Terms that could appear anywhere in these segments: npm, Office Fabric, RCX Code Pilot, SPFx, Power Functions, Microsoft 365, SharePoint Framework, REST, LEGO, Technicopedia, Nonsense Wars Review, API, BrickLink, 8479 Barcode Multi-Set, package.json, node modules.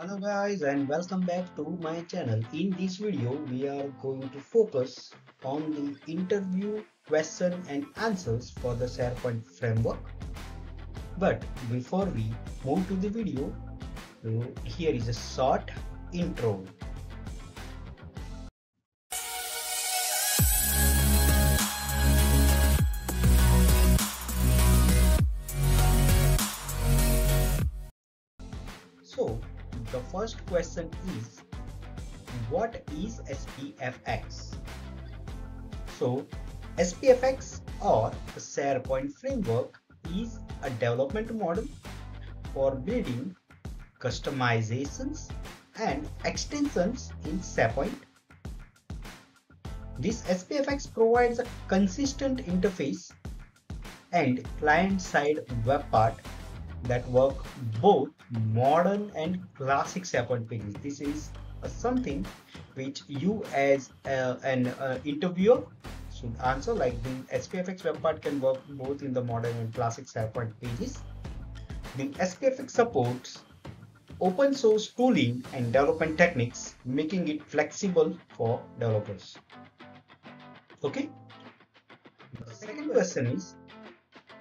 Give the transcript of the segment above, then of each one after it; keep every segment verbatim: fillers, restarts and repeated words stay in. Hello guys and welcome back to my channel. In this video we are going to focus on the interview question and answers for the SharePoint framework. But before we move to the video, here is a short intro. So the first question is, what is S P F x? So S P F x or the SharePoint framework is a development model for building customizations and extensions in SharePoint. This S P F x provides a consistent interface and client-side web part that work both modern and classic SharePoint pages. This is uh, something which you as uh, an uh, interviewer should answer, like the S P F x web part can work both in the modern and classic SharePoint pages. The S P F x supports open source tooling and development techniques, making it flexible for developers. Okay. The second question is,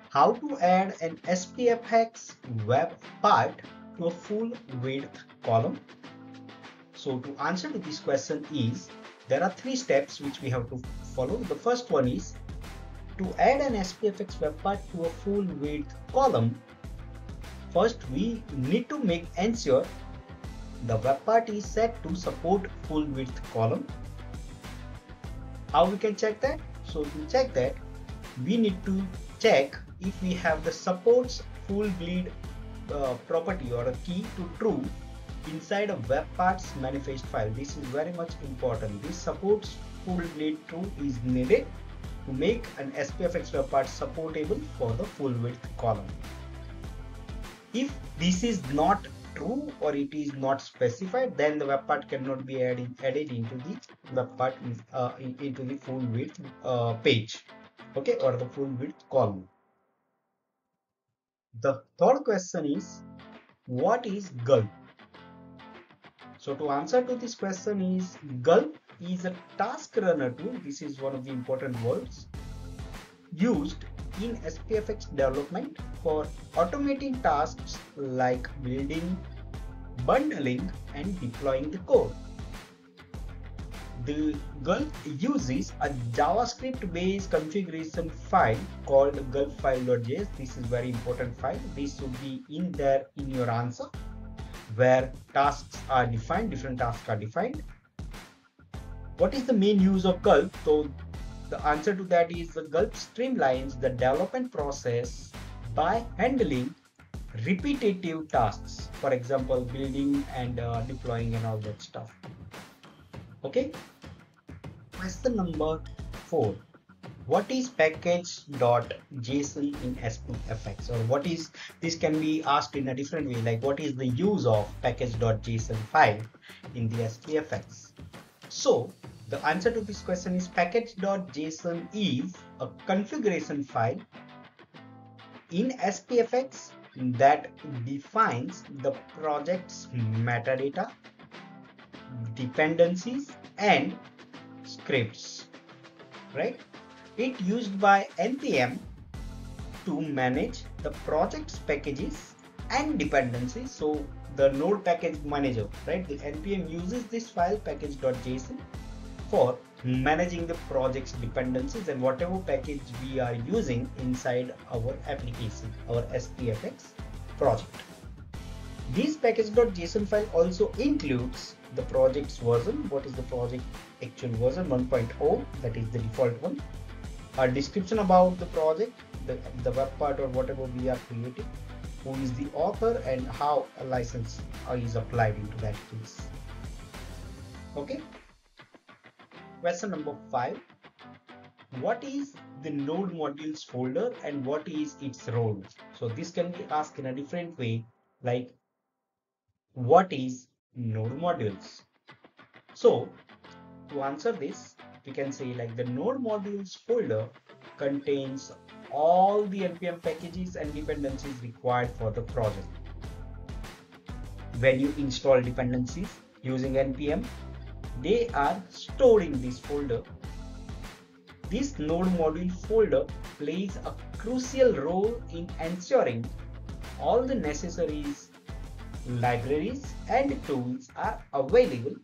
how to add an S P F x web part to a full width column? So to answer to this question is, there are three steps which we have to follow. The first one is, to add an S P F x web part to a full width column, first we need to make ensure the web part is set to support full width column. How we can check that? So to check that, we need to check if we have the supports full bleed uh, property or a key to true inside a web parts manifest file. This is very much important. This supports full bleed true is needed to make an S P F x web part supportable for the full width column. If this is not true or it is not specified, then the web part cannot be added, added into the web part uh, into the full width uh, page, okay, or the full width column. The third question is, what is gulp? So to answer to this question is, gulp is a task runner tool. This is one of the important words used in S P F x development for automating tasks like building, bundling and deploying the code. The gulp uses a JavaScript-based configuration file called gulp file dot J S. This is very important file. This should be in there in your answer, where tasks are defined, different tasks are defined. What is the main use of gulp? So the answer to that is, the gulp streamlines the development process by handling repetitive tasks. For example, building and uh, deploying and all that stuff. Okay. Question number four. What is package dot J S O N in S P F x? Or what is, this can be asked in a different way, like what is the use of package dot J S O N file in the S P F x? So the answer to this question is, package dot J S O N is a configuration file in S P F x that defines the project's metadata, dependencies and scripts, right? It used by N P M to manage the project's packages and dependencies. So the node package manager, right? The N P M uses this file package dot J S O N for managing the project's dependencies and whatever package we are using inside our application, our S P F x project. This package dot J S O N file also includes the project's version. What is the project actual version? one point oh, that is the default one. A description about the project, the, the web part or whatever we are creating, who is the author and how a license is applied into that case. Okay. Question number five. What is the node modules folder and what is its role? So this can be asked in a different way, like what is node modules? So to answer this, we can say like the node modules folder contains all the N P M packages and dependencies required for the project. when you install dependencies using npm, they are stored in this folder. This node module folder plays a crucial role in ensuring all the necessary libraries and tools are available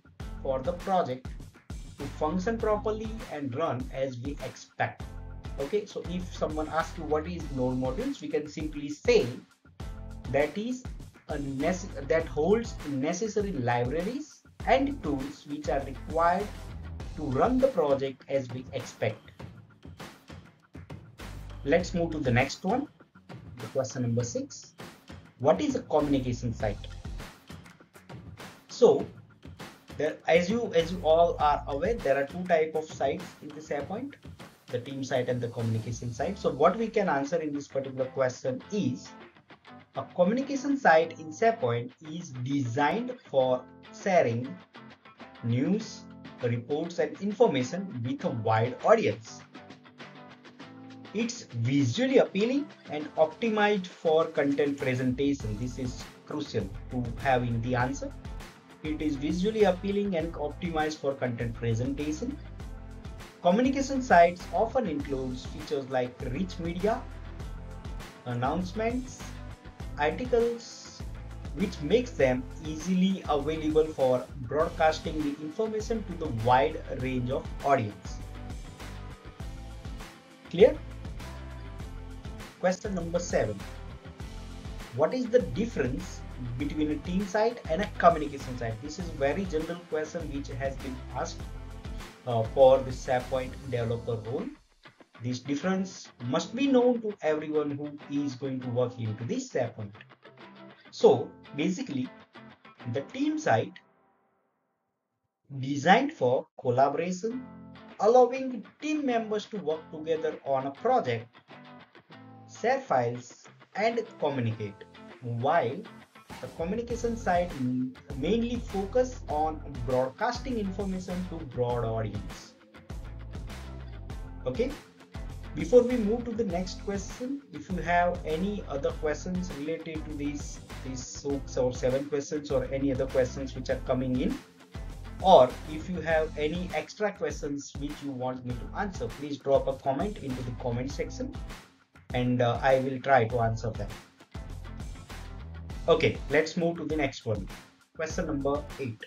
for the project to function properly and run as we expect. Okay, so if someone asks you what is node modules, we can simply say that is a that holds necessary libraries and tools which are required to run the project as we expect. Let's move to the next one, the question number six. What is a communication site? So there, as you as you all are aware, there are two types of sites in the SharePoint, the team site and the communication site. So what we can answer in this particular question is, a communication site in SharePoint is designed for sharing news, reports and information with a wide audience. It's visually appealing and optimized for content presentation. This is crucial to have in the answer. It is visually appealing and optimized for content presentation. Communication sites often includes features like rich media, announcements, articles, which makes them easily available for broadcasting the information to the wide range of audience. Clear? Question number seven. What is the difference between a team site and a communication site? This is a very general question which has been asked uh, for the SharePoint developer role. This difference must be known to everyone who is going to work into this SharePoint. So basically, the team site designed for collaboration, allowing team members to work together on a project, share files and communicate, while the communication site mainly focuses on broadcasting information to broad audience. Okay, before we move to the next question, if you have any other questions related to these these six or seven questions or any other questions which are coming in, or if you have any extra questions which you want me to answer, please drop a comment into the comment section and uh, I will try to answer them. Okay, let's move to the next one. Question number eight.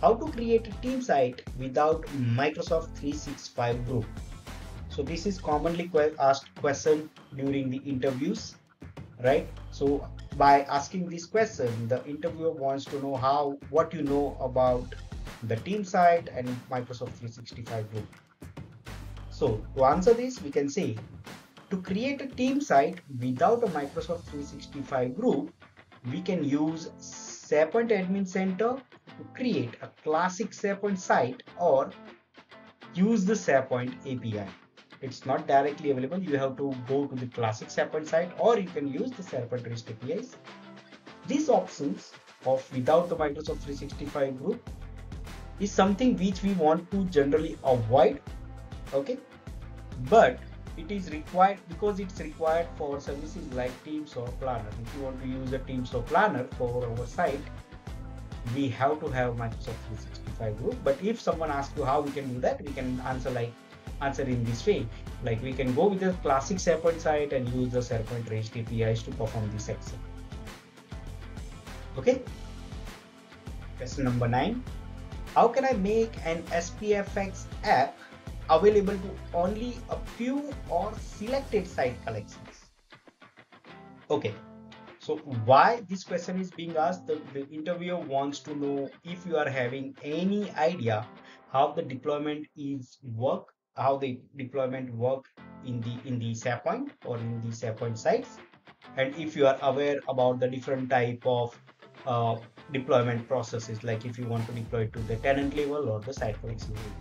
How to create a team site without Microsoft three sixty-five group? So this is commonly asked question during the interviews, right? So by asking this question, the interviewer wants to know how what you know about the team site and Microsoft three sixty-five group. So to answer this, we can say, to create a team site without a Microsoft three sixty-five group, we can use SharePoint Admin Center to create a classic SharePoint site, or use the SharePoint A P I. It's not directly available. You have to go to the classic SharePoint site, or you can use the SharePoint REST A P Is. These options of without the Microsoft three sixty-five group is something which we want to generally avoid. Okay, but it is required because it's required for services like Teams or Planner. If you want to use a Teams or Planner for our site, we have to have Microsoft three sixty-five group. But if someone asks you how we can do that, we can answer like answer in this way, like we can go with the classic SharePoint site and use the SharePoint REST A P Is to perform this action. Okay. Question number nine. How can I make an S P F x app available to only a few or selected site collections? Okay, so why this question is being asked? The, the interviewer wants to know if you are having any idea how the deployment is work, how the deployment work in the in the SharePoint or in the SharePoint sites, and if you are aware about the different type of uh, deployment processes, like if you want to deploy to the tenant level or the site collection level.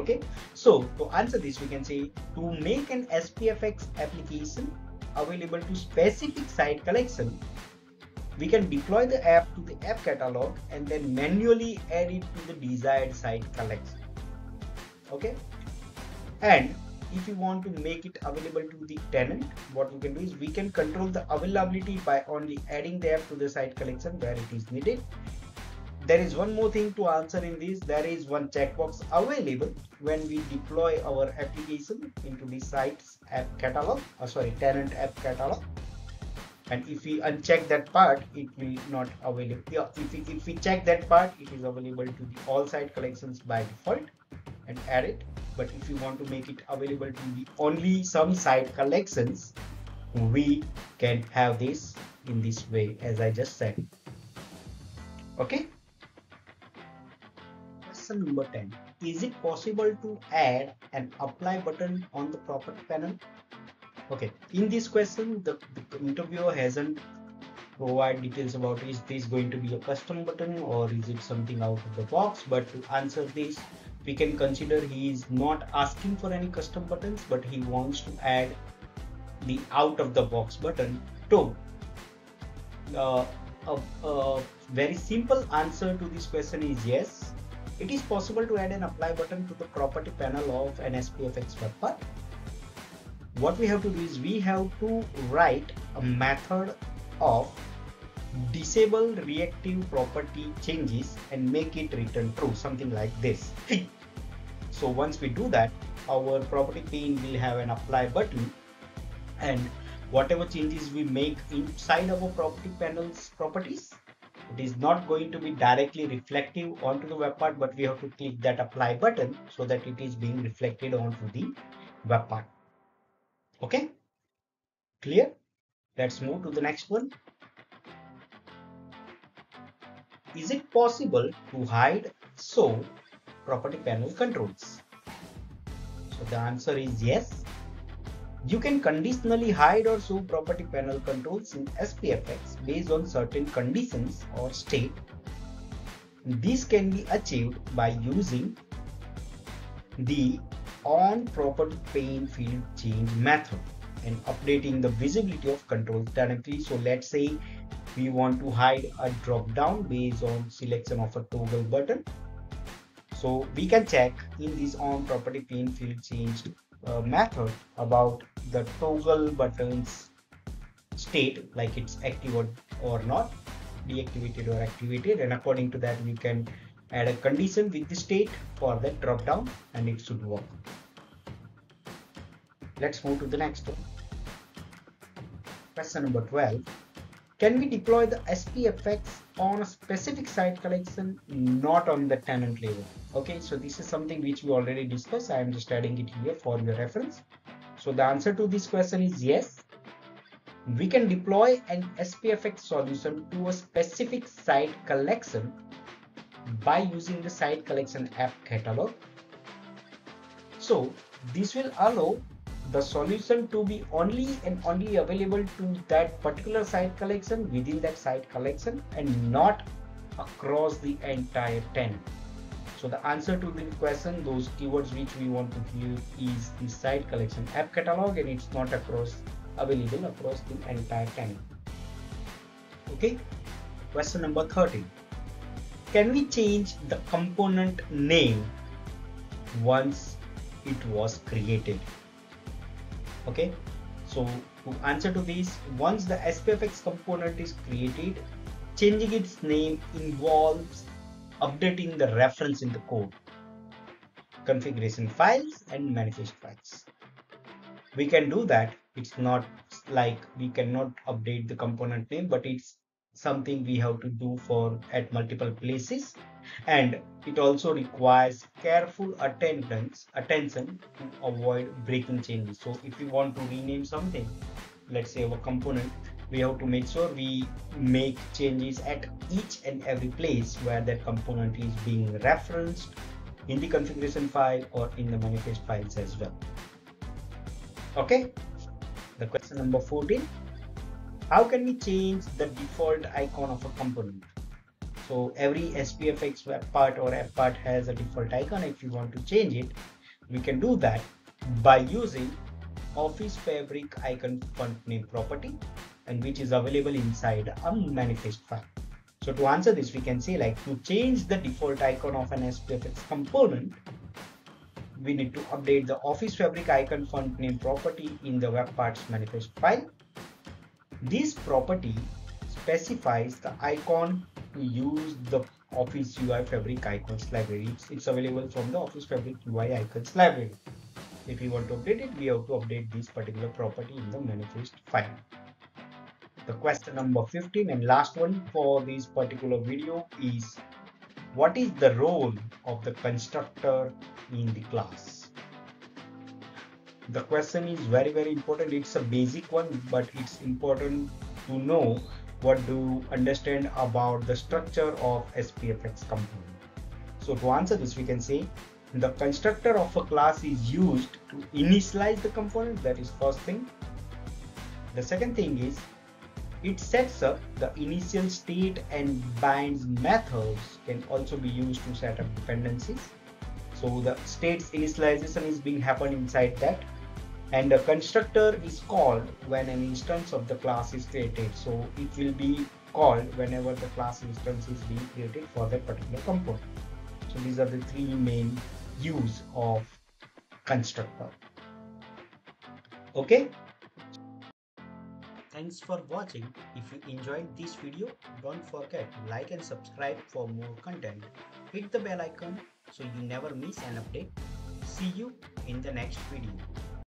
Okay, so to answer this, we can say to make an S P F x application available to specific site collection, we can deploy the app to the app catalog and then manually add it to the desired site collection. Okay, and if you want to make it available to the tenant, what we can do is we can control the availability by only adding the app to the site collection where it is needed. There is one more thing to answer in this. There is one checkbox available when we deploy our application into the site's app catalog, or sorry, tenant app catalog. And if we uncheck that part, it will not available. Yeah, if we, if we check that part, it is available to the all site collections by default and add it. But if you want to make it available to the only some site collections, we can have this in this way, as I just said. Okay. Question number ten. Is it possible to add an apply button on the property panel? Okay, in this question, the, the interviewer hasn't provided details about is this going to be a custom button or is it something out of the box. But to answer this, we can consider he is not asking for any custom buttons, but he wants to add the out of the box button. So, uh, a, a very simple answer to this question is yes, it is possible to add an apply button to the property panel of an S P F X web part. What we have to do is we have to write a method of disable reactive property changes and make it return true, something like this. So once we do that, our property pane will have an apply button, and whatever changes we make inside our property panel's properties, it is not going to be directly reflective onto the web part, but we have to click that apply button so that it is being reflected onto the web part. Okay, clear? Let's move to the next one. Is it possible to hide show property panel controls? So the answer is yes. You can conditionally hide or show property panel controls in S P F X based on certain conditions or state. This can be achieved by using the on property pane field change method and updating the visibility of controls directly. So let's say we want to hide a drop down based on selection of a toggle button. So we can check in this on property pane field change uh, method about the toggle button's state, like it's active or, or not, deactivated or activated, and according to that we can add a condition with the state for that drop down and it should work. Let's move to the next one. Question number twelve. Can we deploy the S P F X on a specific site collection, not on the tenant level? Okay, so this is something which we already discussed. I am just adding it here for your reference. So the answer to this question is yes. We can deploy an S P F X solution to a specific site collection by using the site collection app catalog. So this will allow the solution to be only and only available to that particular site collection, within that site collection, and not across the entire tenant. So the answer to the question, those keywords which we want to give is the site collection app catalog, and it's not across available across the entire tenant. Okay, question number thirteen. Can we change the component name once it was created? Okay, so to answer to this, once the S P F X component is created, changing its name involves updating the reference in the code, configuration files and manifest files. We can do that. It's not like we cannot update the component name, but it's something we have to do for at multiple places, and it also requires careful attendance attention to avoid breaking changes. So if we want to rename something, let's say our component, we have to make sure we make changes at each and every place where that component is being referenced in the configuration file or in the manifest files as well. Okay, the question number fourteen. How can we change the default icon of a component? So every S P F X web part or app part has a default icon. If you want to change it, we can do that by using Office Fabric icon font name property, and which is available inside a manifest file. So to answer this, we can say like to change the default icon of an S P F X component, we need to update the Office Fabric icon font name property in the web parts manifest file. This property specifies the icon to use the Office U I Fabric icons library. It's available from the Office Fabric U I icons library. If we want to update it, we have to update this particular property in the manifest file. The question number fifteen and last one for this particular video is, what is the role of the constructor in the class? The question is very very important. It's a basic one, but it's important to know what do you understand about the structure of S P F x component. So to answer this, we can say the constructor of a class is used to initialize the component. That is first thing. The second thing is, it sets up the initial state and binds methods can also be used to set up dependencies. So the state's initialization is being happened inside that, and a constructor is called when an instance of the class is created. So it will be called whenever the class instance is being created for that particular component. So these are the three main use of constructor. Okay. Thanks for watching. If you enjoyed this video, don't forget to like and subscribe for more content. Hit the bell icon so you never miss an update. See you in the next video.